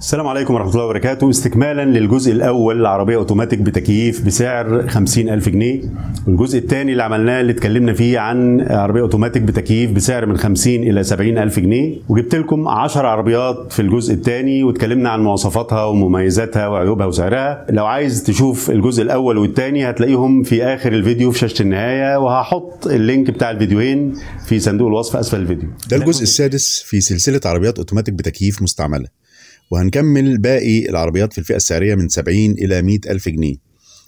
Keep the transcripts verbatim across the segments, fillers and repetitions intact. السلام عليكم ورحمه الله وبركاته. استكمالا للجزء الاول العربيه اوتوماتيك بتكييف بسعر خمسين ألف جنيه، والجزء الثاني اللي عملناه اللي اتكلمنا فيه عن عربيه اوتوماتيك بتكييف بسعر من خمسين الى سبعين ألف جنيه، وجبت لكم عشر عربيات في الجزء الثاني واتكلمنا عن مواصفاتها ومميزاتها وعيوبها وسعرها. لو عايز تشوف الجزء الاول والثاني هتلاقيهم في اخر الفيديو في شاشه النهايه، وهحط اللينك بتاع الفيديوهين في صندوق الوصف اسفل الفيديو. ده الجزء السادس في سلسله عربيات اوتوماتيك بتكييف مستعمله، وهنكمل باقي العربيات في الفئة السعرية من سبعين إلى مئة ألف جنيه،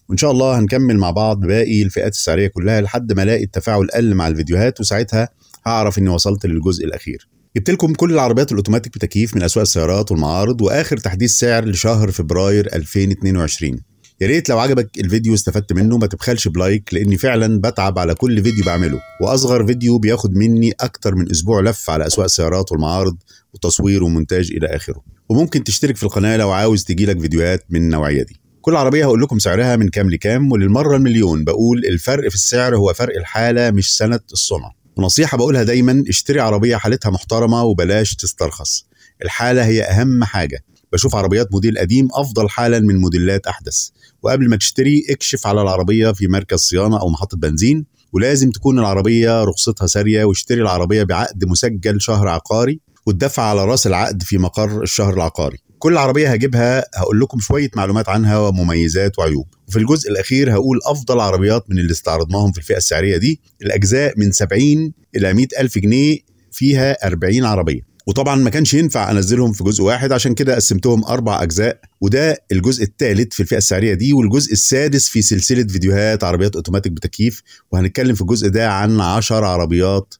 وإن شاء الله هنكمل مع بعض باقي الفئات السعرية كلها لحد ما الاقي التفاعل قل مع الفيديوهات، وساعتها هعرف إني وصلت للجزء الأخير. جبت لكم كل العربيات الأوتوماتيك بتكييف من أسواق السيارات والمعارض، وآخر تحديث سعر لشهر فبراير ألفين واثنين وعشرين. يا ريت لو عجبك الفيديو واستفدت منه ما تبخلش بلايك، لاني فعلا بتعب على كل فيديو بعمله، واصغر فيديو بياخد مني اكتر من اسبوع لف على اسواق السيارات والمعارض وتصوير ومونتاج الى اخره. وممكن تشترك في القناه لو عاوز تجيلك فيديوهات من النوعيه دي. كل عربيه هقول لكم سعرها من كام لكام، وللمره المليون بقول الفرق في السعر هو فرق الحاله مش سنه الصنع. ونصيحه بقولها دايما، اشتري عربيه حالتها محترمه وبلاش تسترخص، الحاله هي اهم حاجه. بشوف عربيات موديل قديم أفضل حالا من موديلات أحدث، وقبل ما تشتري اكشف على العربية في مركز صيانة أو محطة بنزين، ولازم تكون العربية رخصتها سارية، واشتري العربية بعقد مسجل شهر عقاري وتدفع على رأس العقد في مقر الشهر العقاري. كل عربية هجيبها هقول لكم شوية معلومات عنها ومميزات وعيوب، وفي الجزء الأخير هقول أفضل عربيات من اللي استعرضناهم في الفئة السعرية دي، الأجزاء من سبعين إلى مئة ألف جنيه فيها أربعين عربية. وطبعا ما كانش ينفع انزلهم في جزء واحد، عشان كده قسمتهم اربع اجزاء، وده الجزء الثالث في الفئه السعريه دي والجزء السادس في سلسله فيديوهات عربيات اوتوماتيك بتكييف، وهنتكلم في الجزء ده عن عشر عربيات.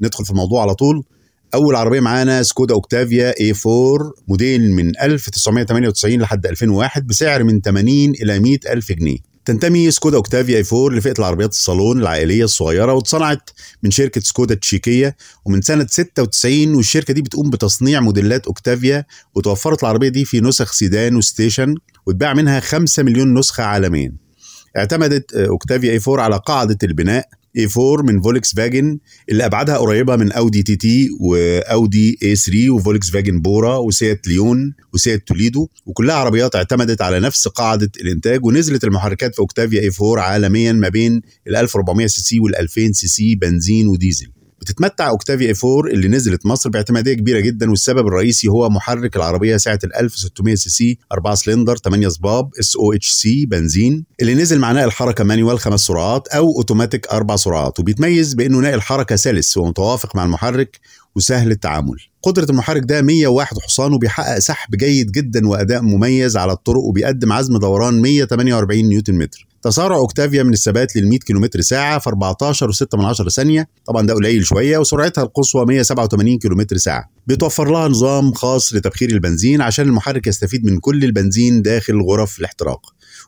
ندخل في الموضوع على طول. اول عربيه معانا سكودا اوكتافيا إيه أربعة موديل من ألف وتسعمئة وثمانية وتسعين لحد ألفين وواحد بسعر من ثمانين الى مئة ألف جنيه. تنتمي سكودا اوكتافيا إيه أربعة لفئة العربيات الصالون العائلية الصغيرة، واتصنعت من شركة سكودا التشيكية ومن سنة ستة وتسعين، والشركة دي بتقوم بتصنيع موديلات اوكتافيا، وتوفرت العربية دي في نسخ سيدان وستيشن، واتباع منها خمسة مليون نسخة عالميا. اعتمدت اوكتافيا إيه أربعة على قاعدة البناء إيه أربعة من فولكس فاجن اللي أبعادها قريبة من أودي تي تي وأودي إيه ثلاثة وفولكس فاجن بورا وسيات ليون وسيات توليدو، وكلها عربيات اعتمدت على نفس قاعدة الإنتاج. ونزلت المحركات في أوكتافيا إيه أربعة عالميا ما بين ال ألف وأربعمئة سي سي وال ألفين سي سي بنزين وديزل. بتتمتع أوكتافيا إيه أربعة اللي نزلت مصر باعتمادية كبيرة جدا، والسبب الرئيسي هو محرك العربية سعة ال ألف وستمئة سي سي أربعة سلندر ثمانية صباب اس او اتش سي بنزين، اللي نزل مع نقل حركة مانيوال خمس سرعات أو أوتوماتيك أربع سرعات، وبيتميز بأنه نقل حركة سلس ومتوافق مع المحرك وسهل التعامل. قدرة المحرك ده مئة وواحد حصان، وبيحقق سحب جيد جدا وأداء مميز على الطرق، وبيقدم عزم دوران مئة وثمانية وأربعين نيوتن متر. تسارع اوكتافيا من الثبات لل مئة كيلومتر ساعة في أربعتاشر وستة من عشرة ثانية، طبعا ده قليل شوية، وسرعتها القصوى مئة وسبعة وثمانين كيلومتر ساعة. بيتوفر لها نظام خاص لتبخير البنزين عشان المحرك يستفيد من كل البنزين داخل غرف الاحتراق،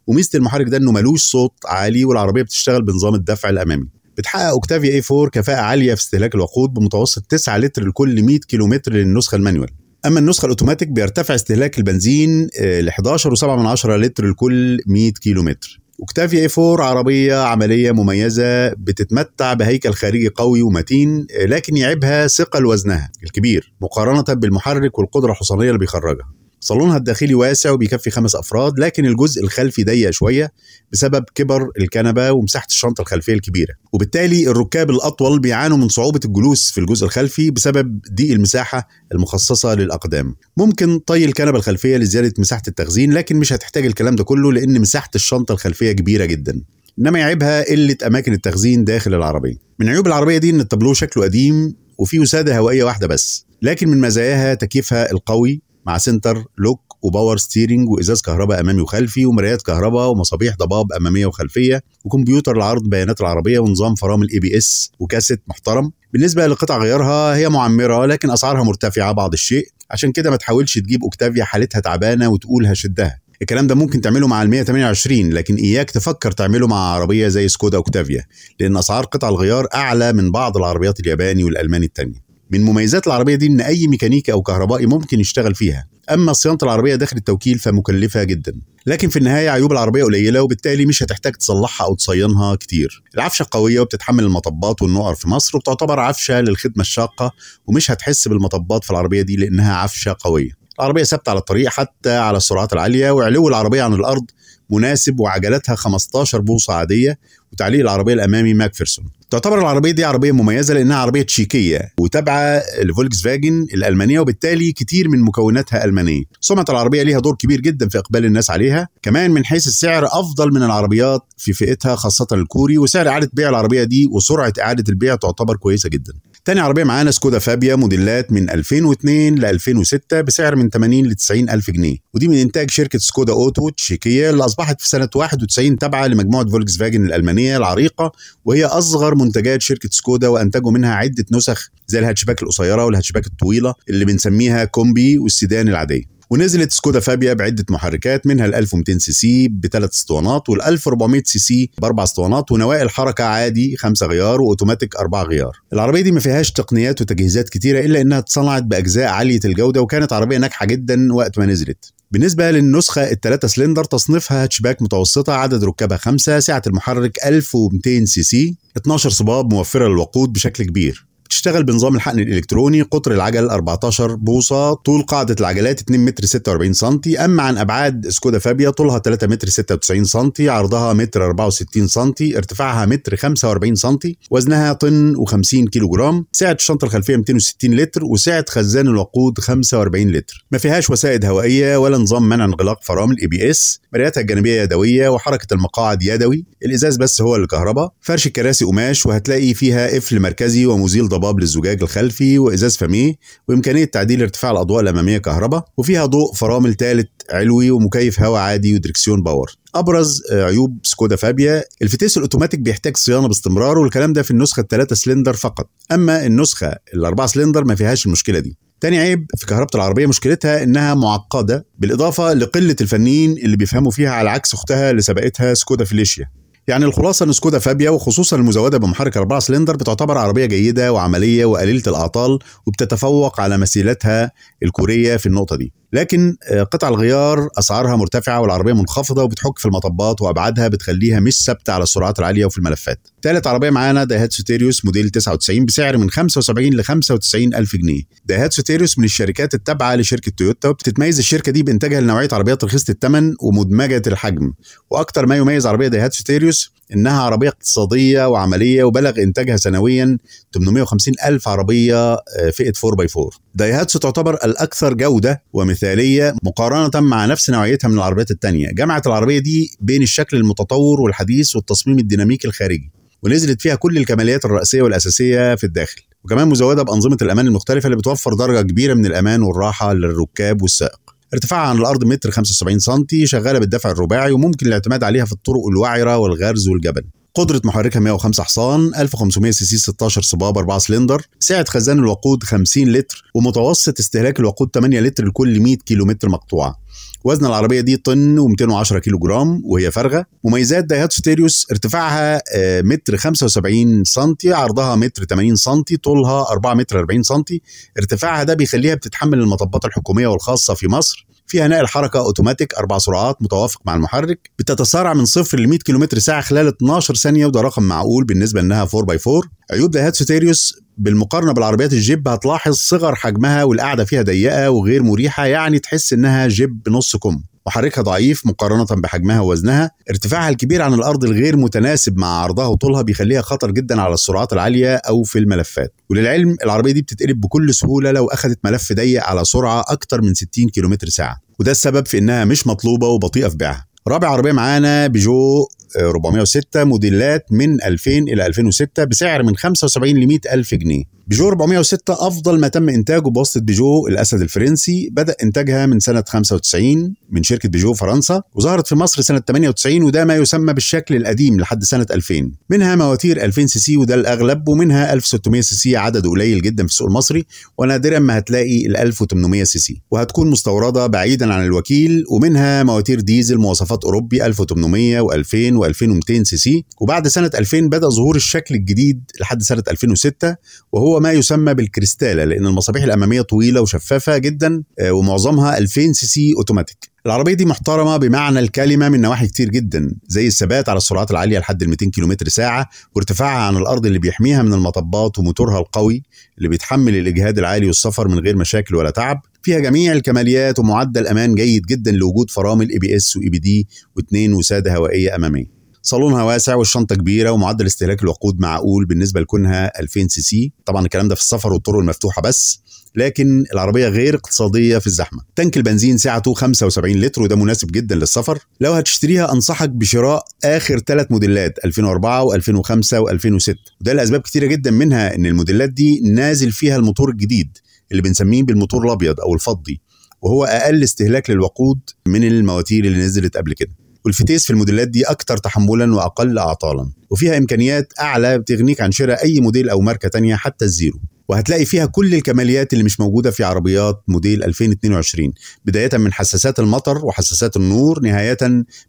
وميزة المحرك ده انه ملوش صوت عالي، والعربية بتشتغل بنظام الدفع الأمامي. بتحقق اوكتافيا إيه أربعة كفاءة عالية في استهلاك الوقود بمتوسط تسعة لتر لكل مئة كيلومتر للنسخة المانيوال. أما النسخة الأوتوماتيك بيرتفع استهلاك البنزين ل إحداشر وسبعة من عشرة لتر لكل مئة كيلومتر. اوكتافيا إيه أربعة عربية عملية مميزة، بتتمتع بهيكل خارجي قوي ومتين، لكن يعيبها ثقل وزنها الكبير مقارنة بالمحرك والقدرة الحصانية اللي بيخرجها. صالونها الداخلي واسع وبيكفي خمس أفراد، لكن الجزء الخلفي ضيق شوية بسبب كبر الكنبة ومساحة الشنطة الخلفية الكبيرة، وبالتالي الركاب الأطول بيعانوا من صعوبة الجلوس في الجزء الخلفي بسبب ضيق المساحة المخصصة للأقدام. ممكن طي الكنبة الخلفية لزيادة مساحة التخزين، لكن مش هتحتاج الكلام ده كله لأن مساحة الشنطة الخلفية كبيرة جدا. إنما يعيبها قلة أماكن التخزين داخل العربية. من عيوب العربية دي إن التابلو شكله قديم وفيه وسادة هوائية واحدة بس، لكن من مزاياها تكييفها القوي مع سنتر لوك وباور ستيرنج وإزاز كهرباء أمامي وخلفي ومرايات كهرباء ومصابيح ضباب أمامية وخلفية وكمبيوتر لعرض بيانات العربية ونظام فرامل اي بي اس وكاسيت محترم. بالنسبة لقطع غيارها هي معمرة، لكن أسعارها مرتفعة بعض الشيء، عشان كده ما تحاولش تجيب اوكتافيا حالتها تعبانة وتقول هشدها. الكلام ده ممكن تعمله مع ال مئة وثمانية وعشرين، لكن إياك تفكر تعمله مع عربية زي سكودا اوكتافيا، لأن أسعار قطع الغيار أعلى من بعض العربيات الياباني والألماني التانية. من مميزات العربية دي إن أي ميكانيكي أو كهربائي ممكن يشتغل فيها، أما صيانة العربية داخل التوكيل فمكلفة جدا. لكن في النهاية عيوب العربية قليلة، وبالتالي مش هتحتاج تصلحها أو تصينها كتير. العفشة قوية وبتتحمل المطبات والنقر في مصر، وبتعتبر عفشة للخدمة الشاقة، ومش هتحس بالمطبات في العربية دي لأنها عفشة قوية. العربية ثابتة على الطريق حتى على السرعات العالية، وعلو العربية عن الأرض مناسب وعجلتها خمستاشر بوصة عادية، وتعليق العربية الأمامي ماكفيرسون. تعتبر العربية دي عربية مميزة لأنها عربية تشيكية وتابعة لفولكس فاجن الألمانية، وبالتالي كتير من مكوناتها ألمانية. سمعة العربية ليها دور كبير جدا في إقبال الناس عليها، كمان من حيث السعر أفضل من العربيات في فئتها خاصة الكوري، وسعر إعادة بيع العربية دي وسرعة إعادة البيع تعتبر كويسة جدا. تاني عربية معانا سكودا فابيا موديلات من ألفين واثنين ل ألفين وستة بسعر من تمانين ل تسعين ألف جنيه، ودي من إنتاج شركة سكودا أوتو التشيكية اللي أصبحت في سنة واحد وتسعين تابعة لمجموعة فولكس فاجن الألمانية العريقة، وهي أصغر منتجات شركة سكودا، وأنتجوا منها عدة نسخ زي الهاتشباك القصيرة والهاتشباك الطويلة اللي بنسميها كومبي والسيدان العادية. ونزلت سكودا فابيا بعدة محركات، منها ال ألف ومئتين سي سي بثلاث اسطوانات، وال ألف وأربعمئة سي سي بأربع اسطوانات، ونوائل حركة عادي خمسة غيار وأوتوماتيك أربعة غيار. العربية دي ما فيهاش تقنيات وتجهيزات كتيرة إلا إنها اتصنعت بأجزاء عالية الجودة، وكانت عربية ناجحة جدا وقت ما نزلت. بالنسبة للنسخة الثلاثة سلندر تصنيفها هاتشباك متوسطة، عدد ركابها خمسة، سعة المحرك ألف ومئتين سي سي، اتناشر صباب موفرة للوقود بشكل كبير. تشتغل بنظام الحقن الالكتروني، قطر العجل أربعتاشر بوصه، طول قاعده العجلات اتنين متر ستة وأربعين سنتي. اما عن ابعاد سكودا فابيا، طولها تلاتة متر ستة وتسعين سنتي، عرضها متر أربعة وستين سنتي، ارتفاعها متر خمسة وأربعين سنتي، وزنها طن وخمسين كيلو جرام، سعه الشنطه الخلفيه مئتين وستين لتر، وسعه خزان الوقود خمسة وأربعين لتر. ما فيهاش وسائد هوائيه ولا نظام منع انغلاق فرامل اي بي اس، مراياتها الجانبيه يدويه وحركه المقاعد يدوي، الازاز بس هو الكهرباء، فرش الكراسي قماش، وهتلاقي فيها قفل مركزي ومزيل ضباب للزجاج الخلفي وازاز فاميه، وامكانيه تعديل ارتفاع الاضواء الاماميه كهرباء، وفيها ضوء فرامل ثالث علوي ومكيف هواء عادي ودركسيون باور. ابرز عيوب سكودا فابيا، الفتيس الاوتوماتيك بيحتاج صيانه باستمرار، والكلام ده في النسخه الثلاثة سلندر فقط، اما النسخه الأربعة سلندر ما فيهاش المشكله دي. تاني عيب في كهربة العربية مشكلتها إنها معقدة، بالإضافة لقلة الفنيين اللي بيفهموا فيها، على عكس أختها اللي سبقتها سكودا فيليشيا. يعني الخلاصة إن سكودا فابيا وخصوصا المزودة بمحرك أربعة سلندر بتعتبر عربية جيدة وعملية وقليلة الأعطال، وبتتفوق على مثيلتها الكورية في النقطة دي. لكن قطع الغيار أسعارها مرتفعة، والعربية منخفضة وبتحك في المطبات، وأبعادها بتخليها مش ثابتة على السرعات العالية وفي الملفات. ثالث عربية معانا دايهاتسو تيريوس موديل تسعة وتسعين بسعر من خمسة وسبعين ل خمسة وتسعين ألف جنيه. دايهاتسو تيريوس من الشركات التابعة لشركة تويوتا، وبتتميز الشركة دي بإنتاجها لنوعية عربيات رخيصة الثمن ومدمجة الحجم، وأكتر ما يميز عربية دايهاتسو تيريوس إنها عربية اقتصادية وعملية، وبلغ إنتاجها سنويا تمنمية وخمسين ألف عربية فئة أربعة باي أربعة. دايهاتسو تعتبر الأكثر جودة ومثالية مقارنة مع نفس نوعيتها من العربيات التانية. جمعت العربية دي بين الشكل المتطور والحديث والتصميم الديناميكي الخارجي، ونزلت فيها كل الكماليات الرئيسية والأساسية في الداخل، وكمان مزودة بأنظمة الأمان المختلفة اللي بتوفر درجة كبيرة من الأمان والراحة للركاب والسائق. ارتفاعها عن الأرض متر خمسة وسبعين سنتي، شغالة بالدفع الرباعي، وممكن الاعتماد عليها في الطرق الوعرة والغرز والجبل. قدرة محركها مية وخمسة حصان، ألف وخمسمية سي سي، ستاشر صباب، أربعة سلندر، سعة خزان الوقود خمسين لتر، ومتوسط استهلاك الوقود تمانية لتر لكل مية كيلو متر مقطوعة. وزن العربية دي طن ومئتين وعشرة كيلو جرام وهي فارغة. مميزات دايهاتسو تيريوس، ارتفاعها متر خمسة وسبعين سنتي، عرضها متر ثمانين سنتي، طولها أربعة متر أربعين سنتي. ارتفاعها ده بيخليها بتتحمل المطبات الحكومية والخاصة في مصر. فيها نقل حركة أوتوماتيك أربع سرعات متوافق مع المحرك، بتتسارع من صفر ل مية كيلو ساعة خلال اتناشر ثانية، وده رقم معقول بالنسبة إنها أربعة باي أربعة. عيوب دايهاتسو تيريوس بالمقارنة بالعربيات الجيب، هتلاحظ صغر حجمها والقعدة فيها ضيقة وغير مريحة، يعني تحس إنها جيب نص كم. محركها ضعيف مقارنة بحجمها ووزنها، ارتفاعها الكبير عن الأرض الغير متناسب مع عرضها وطولها بيخليها خطر جدا على السرعات العالية أو في الملفات. وللعلم العربية دي بتتقلب بكل سهولة لو أخذت ملف ضيق على سرعة أكتر من ستين كيلو ساعة، وده السبب في إنها مش مطلوبة وبطيئة في بيعها. رابع عربية معانا بيجو أربعمية وستة موديلات من ألفين إلى ألفين وستة بسعر من خمسة وسبعين ل مية ألف جنيه. بيجو أربعمية وستة أفضل ما تم إنتاجه بواسطة بيجو الأسد الفرنسي، بدأ إنتاجها من سنة خمسة وتسعين من شركة بيجو فرنسا، وظهرت في مصر سنة تمانية وتسعين، وده ما يسمى بالشكل القديم لحد سنة ألفين. منها مواتير ألفين سي سي وده الأغلب، ومنها ألف وستمية سي سي، عدد قليل جدا في السوق المصري، ونادرا ما هتلاقي ال ألف وتمنمية سي سي، وهتكون مستوردة بعيدا عن الوكيل. ومنها مواتير ديزل مواصفات أوروبي ألف وتمنمية و2000 و2200 سي سي. وبعد سنة ألفين بدأ ظهور الشكل الجديد لحد سنة ألفين وستة، وهو ما يسمى بالكريستالة، لأن المصابيح الأمامية طويلة وشفافة جدا، ومعظمها ألفين سي سي أوتوماتيك. العربية دي محترمة بمعنى الكلمة من نواحي كتير جدا، زي الثبات على السرعات العالية لحد ميتين كيلو ساعة، وارتفاعها عن الأرض اللي بيحميها من المطبات، وموتورها القوي اللي بيتحمل الإجهاد العالي والسفر من غير مشاكل ولا تعب، فيها جميع الكماليات ومعدل امان جيد جدا لوجود فرامل اي بي اس واي بي دي واثنين وساده هوائيه اماميه. صالونها واسع والشنطه كبيره ومعدل استهلاك الوقود معقول بالنسبه لكونها ألفين سي سي، طبعا الكلام ده في السفر والطرق المفتوحه بس، لكن العربيه غير اقتصاديه في الزحمه. تانك البنزين سعته خمسة وسبعين لتر وده مناسب جدا للسفر. لو هتشتريها انصحك بشراء اخر ثلاث موديلات ألفين وأربعة وألفين وخمسة وألفين وستة، وده لاسباب كتيره جدا، منها ان الموديلات دي نازل فيها الموتور الجديد اللي بنسميه بالموتور الابيض او الفضي، وهو اقل استهلاك للوقود من المواتير اللي نزلت قبل كده، والفتيس في الموديلات دي اكتر تحملا واقل اعطالا، وفيها امكانيات اعلى بتغنيك عن شراء اي موديل او ماركه تانية حتى الزيرو. وهتلاقي فيها كل الكماليات اللي مش موجوده في عربيات موديل ألفين واثنين وعشرين، بدايه من حساسات المطر وحساسات النور، نهايه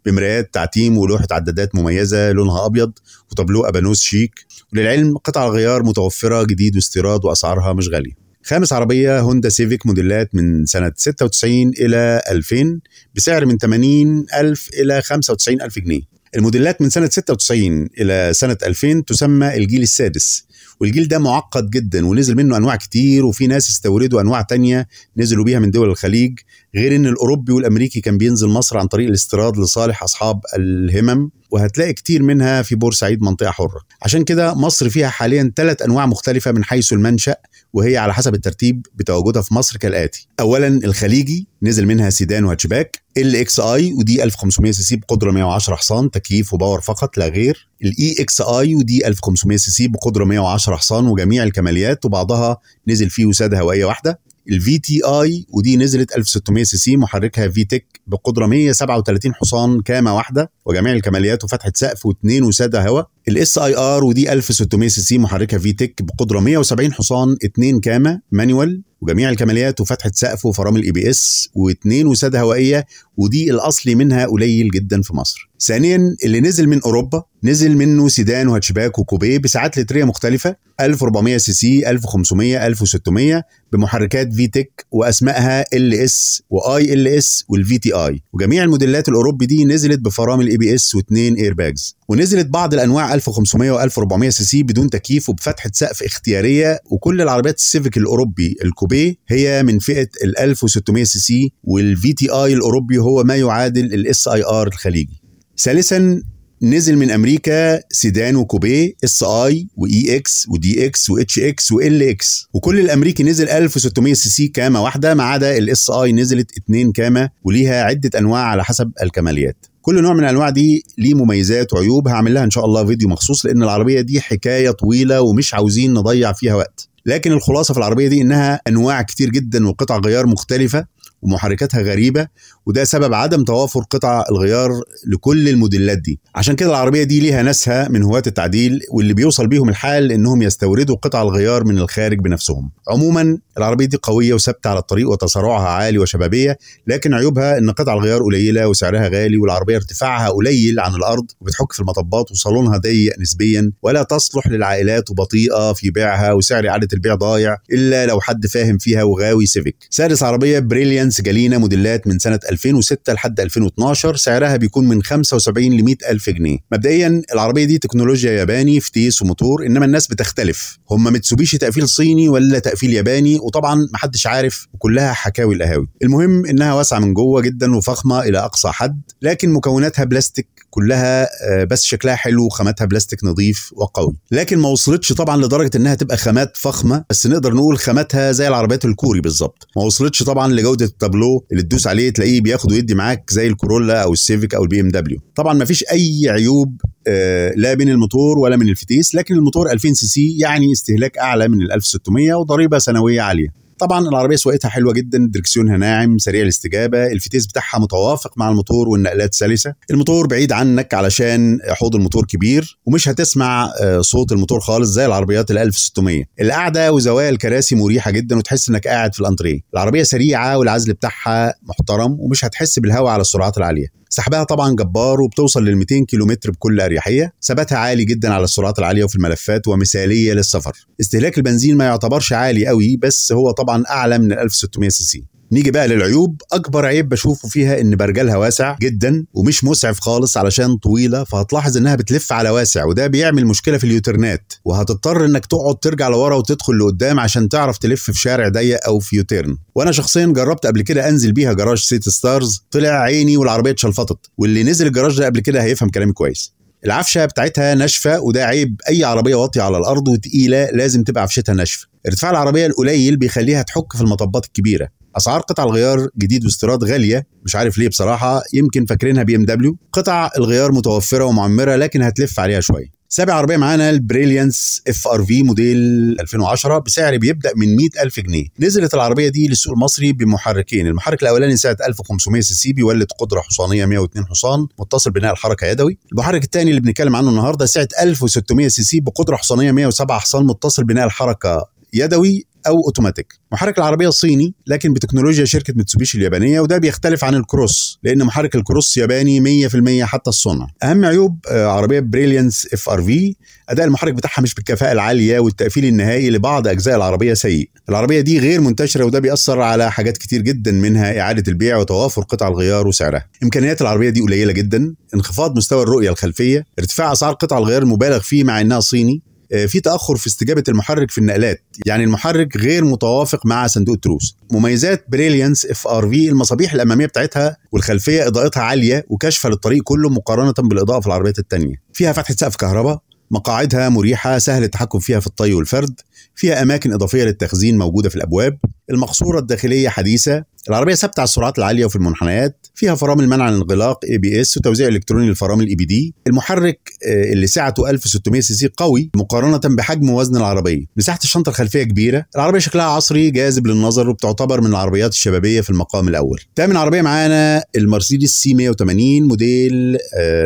بمرايات تعتيم ولوحه عدادات مميزه لونها ابيض وتابلو ابانوس شيك. وللعلم قطع الغيار متوفره جديد واستيراد واسعارها مش غاليه. خامس عربية هوندا سيفيك موديلات من سنة ستة وتسعين إلى ألفين بسعر من ثمانين ألف إلى خمسة وتسعين ألف جنيه. الموديلات من سنة ستة وتسعين إلى سنة ألفين تسمى الجيل السادس، والجيل ده معقد جدا ونزل منه أنواع كتير، وفي ناس استوردوا أنواع تانية نزلوا بيها من دول الخليج، غير أن الأوروبي والأمريكي كان بينزل مصر عن طريق الاستيراد لصالح أصحاب الهمم، وهتلاقي كتير منها في بورسعيد منطقة حرة. عشان كده مصر فيها حاليا ثلاث أنواع مختلفة من حيث المنشأ، وهي على حسب الترتيب بتواجدها في مصر كالآتي. أولا الخليجي نزل منها سيدان وهاتشباك، ال اكس اي ودي ألف وخمسمائة سي سي بقدرة مائة وعشرة حصان تكييف وباور فقط لا غير، الاي اكس اي ودي ألف وخمسمائة سي سي بقدرة مائة وعشرة حصان وجميع الكماليات، وبعضها نزل فيه وسادة هوائية واحدة. الفي تي اي ودي نزلت ألف وستمائة سي سي محركها في تك بقدرة مائة وسبعة وثلاثين حصان كامة واحدة وجميع الكماليات وفتحة سقف واثنين وسادة هواء. الاس اي ار ودي ألف وستمائة سي سي محركها في تك بقدرة مائة وسبعين حصان اثنين كامة مانيوال وجميع الكماليات وفتحة سقف وفرامل اي بي اس واثنين وسادة هوائية، ودي الاصلي منها قليل جدا في مصر. ثانيا اللي نزل من اوروبا نزل منه سيدان وهاتشباك وكوبيه بساعات لتريه مختلفه ألف وأربعمائة سي سي ألف وخمسمائة ألف وستمائة بمحركات في تك واسمائها ال اس واي ال اس والفي تي اي، وجميع الموديلات الاوروبي دي نزلت بفرامل اي بي اس واثنين اير باجز، ونزلت بعض الانواع ألف وخمسمائة وألف وأربعمائة سي سي بدون تكييف وبفتحه سقف اختياريه. وكل العربيات السيفيك الاوروبي الكوبيه هي من فئه ال ألف وستمائة سي سي، والفي تي اي الاوروبي هو ما يعادل الاس اي ار الخليجي. ثالثا نزل من امريكا سيدان وكوبيه اس اي واي اكس ودي اكس واتش اكس وال اكس، وكل الامريكي نزل ألف وستمائة سي سي كامه واحده ما عدا الاس اي نزلت اثنين كامه، وليها عده انواع على حسب الكماليات. كل نوع من الانواع دي ليه مميزات وعيوب، هعمل لها ان شاء الله فيديو مخصوص لان العربيه دي حكايه طويله ومش عاوزين نضيع فيها وقت. لكن الخلاصه في العربيه دي انها انواع كتير جدا وقطع غيار مختلفه ومحركاتها غريبة، وده سبب عدم توافر قطع الغيار لكل الموديلات دي. عشان كده العربية دي ليها ناسها من هواة التعديل واللي بيوصل بيهم الحال انهم يستوردوا قطع الغيار من الخارج بنفسهم. عموما العربية دي قوية وثابتة على الطريق وتسارعها عالي وشبابية، لكن عيوبها ان قطع الغيار قليلة وسعرها غالي، والعربية ارتفاعها قليل عن الارض وبتحك في المطبات، وصالونها ضيق نسبيا ولا تصلح للعائلات وبطيئة في بيعها، وسعر اعادة البيع ضايع الا لو حد فاهم فيها وغاوي سيفيك. سادس عربية بريليانس جالينا موديلات من سنة ألفين وستة لحد ألفين واثناشر، سعرها بيكون من خمسة وسبعين ل مائة ألف جنيه. مبدئيا العربية دي تكنولوجيا ياباني فتيس وموتور، إنما الناس بتختلف هم متسوبيشي تقفيل صيني ولا تقفيل ياباني، وطبعا محدش عارف وكلها حكاوي القهاوي. المهم إنها واسعة من جوه جدا وفخمة إلى أقصى حد، لكن مكوناتها بلاستيك كلها بس شكلها حلو وخاماتها بلاستيك نظيف وقوي، لكن ما وصلتش طبعا لدرجة إنها تبقى خامات فخمة، بس نقدر نقول خاماتها زي العربيات الكوري بالظبط. ما وصلتش طبعا لجودة التابلو اللي تدوس عليه تلاقيه بياخد ويدي معاك زي الكورولا او السيفيك او البي ام دبليو. طبعا ما فيش اي عيوب آه لا من الموتور ولا من الفتيس، لكن الموتور ألفين سي سي يعني استهلاك اعلى من ال ألف وستمائة وضريبه سنويه عاليه. طبعا العربيه سواقتها حلوه جدا، دركسيونها ناعم سريع الاستجابه، الفتيس بتاعها متوافق مع الموتور والنقلات سلسه، الموتور بعيد عنك علشان حوض الموتور كبير ومش هتسمع صوت الموتور خالص زي العربيات ال ألف وستمائة. القعده وزوايا الكراسي مريحه جدا وتحس انك قاعد في الانتريه. العربيه سريعه والعزل بتاعها محترم ومش هتحس بالهواء على السرعات العاليه. سحبها طبعا جبار وبتوصل لل مائتين كيلومتر بكل اريحيه، ثباتها عالي جدا على السرعات العاليه وفي الملفات ومثاليه للسفر. استهلاك البنزين ما يعتبرش عالي قوي، بس هو طبعا اعلى من ال ألف وستمائة سي سي. نيجي بقى للعيوب. اكبر عيب بشوفه فيها ان برجلها واسع جدا ومش مسعف خالص علشان طويله، فهتلاحظ انها بتلف على واسع وده بيعمل مشكله في اليوترنات، وهتضطر انك تقعد ترجع لورا وتدخل لقدام عشان تعرف تلف في شارع ضيق او في يوترن. وانا شخصيا جربت قبل كده انزل بيها جراج سيتي ستارز، طلع عيني والعربيه اتشلفطت، واللي نزل الجراج ده قبل كده هيفهم كلامي كويس. العفشه بتاعتها ناشفه وده عيب اي عربيه واطيه على الارض وتقيله لازم تبقى عفشتها ناشفه. ارتفاع العربيه القليل بيخليها تحك في المطبات الكبيره. اسعار قطع الغيار جديد واستيراد غاليه، مش عارف ليه بصراحه، يمكن فاكرينها بي ام دبليو. قطع الغيار متوفره ومعمره لكن هتلف عليها شويه. سابع عربيه معانا البريليانس اف ار في موديل ألفين وعشرة بسعر بيبدا من مئة ألف جنيه. نزلت العربيه دي للسوق المصري بمحركين، المحرك الاولاني سعه ألف وخمسمئة سي سي بيولد قدره حصانيه مئة واثنين حصان متصل بناء الحركه يدوي. المحرك الثاني اللي بنتكلم عنه النهارده سعه ألف وستمئة سي سي بقدره حصانيه مئة وسبعة حصان متصل بناء الحركه يدوي او اوتوماتيك. محرك العربيه صيني لكن بتكنولوجيا شركه ميتسوبيشي اليابانيه، وده بيختلف عن الكروس لان محرك الكروس ياباني مئة في المئة حتى الصنع. اهم عيوب عربيه بريليانس اف ار في اداء المحرك بتاعها مش بالكفاءه العاليه، والتقفيل النهائي لبعض اجزاء العربيه سيء. العربيه دي غير منتشره وده بيأثر على حاجات كتير جدا، منها اعاده البيع وتوافر قطع الغيار وسعرها. امكانيات العربيه دي قليله جدا، انخفاض مستوى الرؤيه الخلفيه، ارتفاع اسعار قطع الغيار المبالغ فيه مع انها صيني، في تأخر في استجابة المحرك في النقلات، يعني المحرك غير متوافق مع صندوق التروس. مميزات بريليانس اف ار في المصابيح الأمامية بتاعتها والخلفية إضاءتها عالية وكشفة للطريق كله مقارنة بالإضاءة في العربيات التانية. فيها فتحة سقف كهرباء، مقاعدها مريحة سهل التحكم فيها في الطي والفرد، فيها أماكن إضافية للتخزين موجودة في الأبواب، المقصورة الداخلية حديثة، العربية ثابتة على السرعات العالية وفي المنحنيات، فيها فرامل منع الانغلاق اي بي اس وتوزيع الكتروني للفرامل اي بي دي. المحرك اللي سعته ألف وستمئة سي سي قوي مقارنة بحجم ووزن العربية. مساحة الشنطة الخلفية كبيرة، العربية شكلها عصري جاذب للنظر وبتعتبر من العربيات الشبابية في المقام الأول. تامن عربية معانا المرسيدس سي مئة وثمانين موديل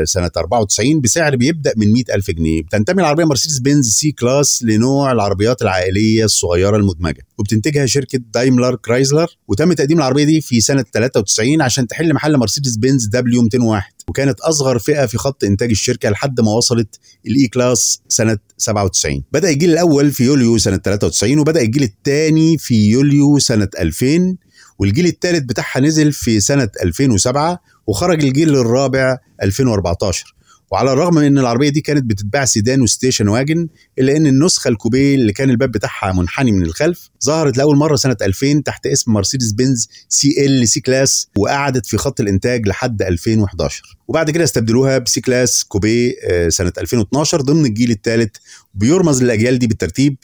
سنة أربعة وتسعين بسعر بيبدأ من مئة ألف جنيه. بتنتمي العربية مرسيدس بنز سي كلاس لنوع العربيات العائلية الصغيرة المدمجة، وبتنتجها شركة دايملر كرايزلر، وتم تقديم العربية دي في سنة ثلاثة وتسعين عشان تحل محل مرسيدس بنز دبليو مئتين وواحد، وكانت أصغر فئة في خط إنتاج الشركة لحد ما وصلت الإي كلاس سنة سبعة وتسعين. بدأ الجيل الأول في يوليو سنة ثلاثة وتسعين، وبدأ الجيل الثاني في يوليو سنة ألفين، والجيل الثالث بتاعها نزل في سنة ألفين وسبعة، وخرج الجيل الرابع ألفين وأربعة عشر. وعلى الرغم من ان العربيه دي كانت بتتباع سيدان وستيشن واجن، الا ان النسخه الكوبيه اللي كان الباب بتاعها منحني من الخلف ظهرت لاول مره سنه ألفين تحت اسم مرسيدس بنز سي ال سي كلاس، وقعدت في خط الانتاج لحد ألفين وأحد عشر، وبعد كده استبدلوها بسي كلاس كوبيه سنه ألفين واثناشر ضمن الجيل الثالث. بيرمز للاجيال دي بالترتيب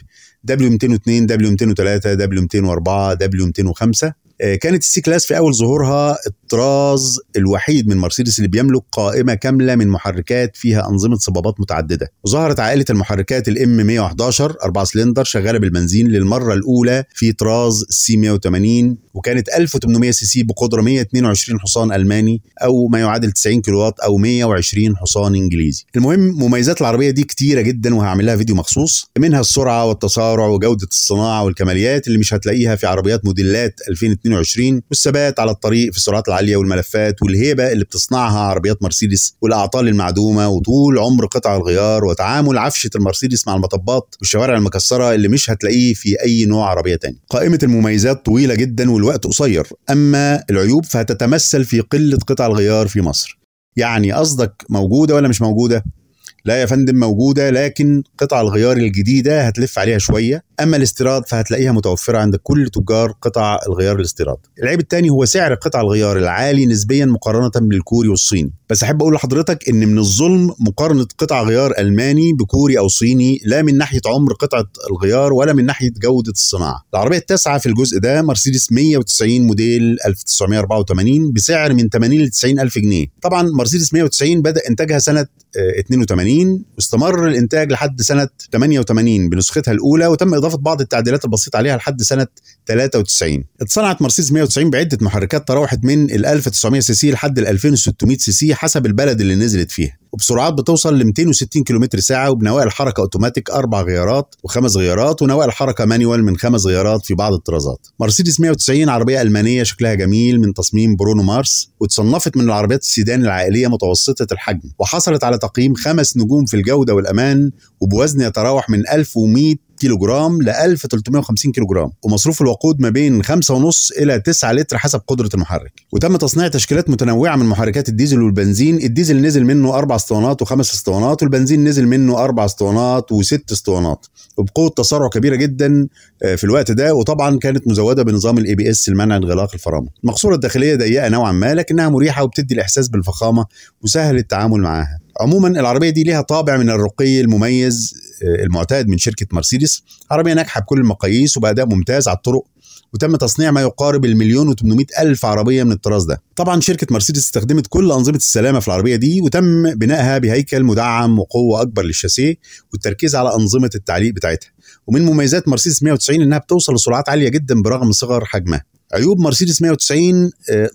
دبليو مئتين واثنين، دبليو مئتين وثلاثة، دبليو مئتين وأربعة، دبليو مئتين وخمسة. كانت السي كلاس في أول ظهورها الطراز الوحيد من مرسيدس اللي بيملك قائمة كاملة من محركات فيها أنظمة صبابات متعددة، وظهرت عائلة المحركات الام مئة وأحد عشر أربعة سلندر شغالة بالبنزين للمرة الأولى في طراز السي مئة وثمانين، وكانت ألف وثمانمئة سي سي بقدرة مئة واثنين وعشرين حصان ألماني أو ما يعادل تسعين كيلووات أو مئة وعشرين حصان إنجليزي. المهم مميزات العربية دي كتيرة جدا وهعمل لها فيديو مخصوص، منها السرعة والتسارع وجودة الصناعة والكماليات اللي مش هتلاقيها في عربيات موديلات ألفين واثنين وعشرين، والثبات على الطريق في السرعات العالية والملفات والهيبة اللي بتصنعها عربيات مرسيدس، والأعطال المعدومة وطول عمر قطع الغيار، وتعامل عفشة المرسيدس مع المطبات والشوارع المكسرة اللي مش هتلاقيه في أي نوع عربية تاني. قائمة المميزات طويلة جدا والوقت قصير. أما العيوب فهتتمثل في قلة قطع الغيار في مصر. يعني قصدك موجودة ولا مش موجودة؟ لا يا فندم موجودة، لكن قطع الغيار الجديدة هتلف عليها شوية. أما الاستيراد فهتلاقيها متوفرة عند كل تجار قطع الغيار الاستيراد. العيب الثاني هو سعر قطع الغيار العالي نسبيا مقارنة بالكوري والصيني. بس أحب أقول لحضرتك إن من الظلم مقارنة قطع غيار ألماني بكوري أو صيني، لا من ناحية عمر قطعة الغيار ولا من ناحية جودة الصناعة. العربية التاسعة في الجزء ده مرسيدس مئة وتسعين موديل ألف وتسعمئة وأربعة وثمانين بسعر من ثمانين ل تسعين ألف جنيه. طبعا مرسيدس مئة وتسعين بدأ إنتاجها سنة اثنين وثمانين واستمر الانتاج لحد سنه ثمانية وثمانين بنسختها الاولى، وتم اضافه بعض التعديلات البسيطه عليها لحد سنه ثلاثة وتسعين. اتصنعت مرسيدس مئة وتسعين بعده محركات تراوحت من ال ألف وتسعمئة سي سي لحد ال ألفين وستمئة سي سي حسب البلد اللي نزلت فيها، وبسرعات بتوصل ل مئتين وستين كيلومتر ساعه، وبنوائل حركه اوتوماتيك أربع غيارات وخمس غيارات، ونوائل حركه مانيوال من خمس غيارات في بعض الطرازات. مرسيدس مئة وتسعين عربيه المانيه شكلها جميل من تصميم برونو مارس، وتصنفت من العربيات السيدان العائليه متوسطه الحجم، وحصلت على تقييم خمس نجوم في الجودة والأمان، وبوزن يتراوح من ألف ومئة كيلو جرام ل ألف وثلاثمائة وخمسين كيلو جرام، ومصروف الوقود ما بين خمسة ونص إلى تسعة لتر حسب قدرة المحرك. وتم تصنيع تشكيلات متنوعة من محركات الديزل والبنزين. الديزل نزل منه أربع اسطوانات وخمس اسطوانات، والبنزين نزل منه أربع اسطوانات وست اسطوانات، وبقوة تسارع كبيرة جدا في الوقت ده. وطبعا كانت مزودة بنظام الاي بي اس المنع انغلاق الفرامل. المقصورة الداخلية ضيقة نوعا ما لكنها مريحة وبتدي الإحساس بالفخامة وسهل التعامل معاها. عموما العربية دي ليها طابع من الرقي المميز المعتاد من شركة مرسيدس، عربية ناجحة بكل المقاييس وبأداء ممتاز على الطرق، وتم تصنيع ما يقارب المليون وثمانمائة ألف عربية من الطراز ده. طبعا شركة مرسيدس استخدمت كل أنظمة السلامة في العربية دي، وتم بنائها بهيكل مدعم وقوة أكبر للشاسيه والتركيز على أنظمة التعليق بتاعتها. ومن مميزات مرسيدس مائة وتسعين إنها بتوصل لسرعات عالية جدا برغم صغر حجمها. عيوب مرسيدس مائة وتسعين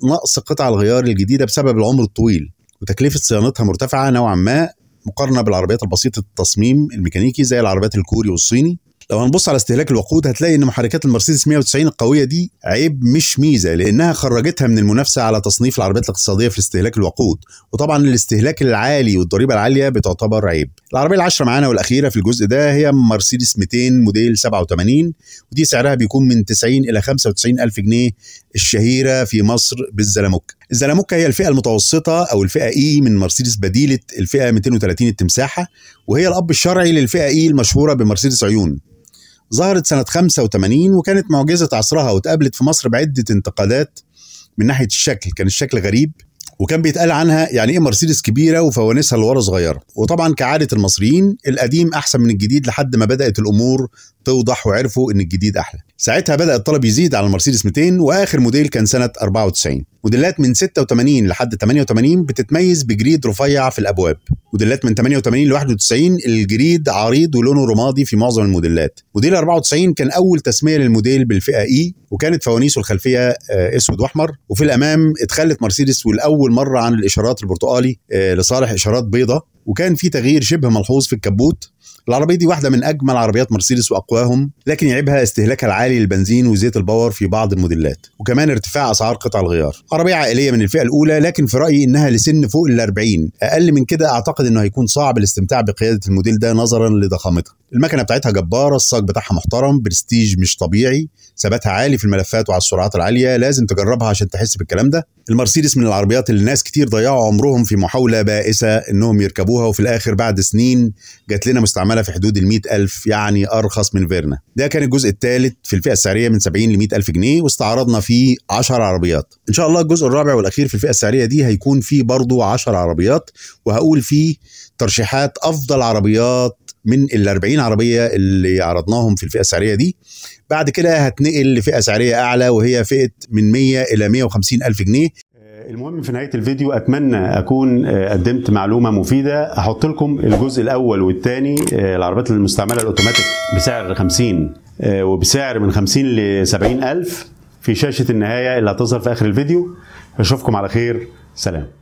نقص قطع الغيار الجديدة بسبب العمر الطويل، وتكلفة صيانتها مرتفعة نوعا ما مقارنة بالعربيات البسيطة التصميم الميكانيكي زي العربيات الكوري والصيني. لو هنبص على استهلاك الوقود هتلاقي ان محركات المرسيدس مائة وتسعين القوية دي عيب مش ميزة، لانها خرجتها من المنافسة على تصنيف العربيات الاقتصادية في استهلاك الوقود، وطبعا الاستهلاك العالي والضريبة العالية بتعتبر عيب. العربية العشرة معانا والاخيرة في الجزء ده هي مرسيدس مئتين موديل سبعة وثمانين، ودي سعرها بيكون من تسعين الى خمسة وتسعين الف جنيه، الشهيرة في مصر بالزلموك. الزلموكة هي الفئة المتوسطة أو الفئة إي من مرسيدس بديلة الفئة مئتين وثلاثين التمساحة، وهي الأب الشرعي للفئة إي المشهورة بمرسيدس عيون. ظهرت سنة خمسة وثمانين وكانت معجزة عصرها، واتقابلت في مصر بعدة انتقادات من ناحية الشكل. كان الشكل غريب وكان بيتقال عنها يعني إيه مرسيدس كبيرة وفوانسها لورا صغيرة. وطبعا كعادة المصريين القديم أحسن من الجديد لحد ما بدأت الأمور توضح وعرفوا إن الجديد أحلى. ساعتها بدأ الطلب يزيد على المرسيدس مئتين، وآخر موديل كان سنة أربعة وتسعين. موديلات من ستة وثمانين لحد ثمانية وثمانين بتتميز بجريد رفيع في الأبواب. موديلات من ثمانية وثمانين ل واحد وتسعين الجريد عريض ولونه رمادي في معظم الموديلات. موديل أربعة وتسعين كان أول تسمية للموديل بالفئة إي، وكانت فوانيسه الخلفية أسود وأحمر، وفي الأمام اتخلت مرسيدس والأول مرة عن الإشارات البرتقالي لصالح إشارات بيضاء، وكان في تغيير شبه ملحوظ في الكبوت. العربية دي واحدة من أجمل عربيات مرسيدس وأقواهم، لكن يعيبها استهلاكها العالي للبنزين وزيت الباور في بعض الموديلات، وكمان ارتفاع أسعار قطع الغيار. عربية عائلية من الفئة الأولى، لكن في رأيي إنها لسن فوق ال أربعين، أقل من كده أعتقد إنه هيكون صعب الاستمتاع بقيادة الموديل ده نظرا لضخامتها. المكنة بتاعتها جبارة، الصاج بتاعها محترم، برستيج مش طبيعي، ثباتها عالي في الملفات وعلى السرعات العالية. لازم تجربها عشان تحس بالكلام ده. المرسيدس من العربيات اللي ناس كتير ضيعوا عمرهم في محاولة بائسة إنهم يركبوها، وفي الآخر بعد سنين جات لنا مستعملة في حدود المئة ألف، يعني أرخص من فيرنا. ده كان الجزء الثالث في الفئة السعرية من سبعين لمئة ألف جنيه، واستعرضنا فيه عشر عربيات. إن شاء الله الجزء الرابع والأخير في الفئة السعرية دي هيكون فيه برضو عشر عربيات، وهقول فيه ترشيحات أفضل عربيات من ال أربعين عربية اللي عرضناهم في الفئة السعرية دي. بعد كده هتنقل لفئة سعرية أعلى، وهي فئة من مئة إلى مئة وخمسين ألف جنيه. المهم في نهاية الفيديو أتمنى أكون قدمت معلومة مفيدة. أحط لكم الجزء الأول والثاني، العربيات المستعملة الأوتوماتيك بسعر خمسين وبسعر من خمسين ل سبعين ألف في شاشة النهاية اللي هتظهر في آخر الفيديو. أشوفكم على خير، سلام.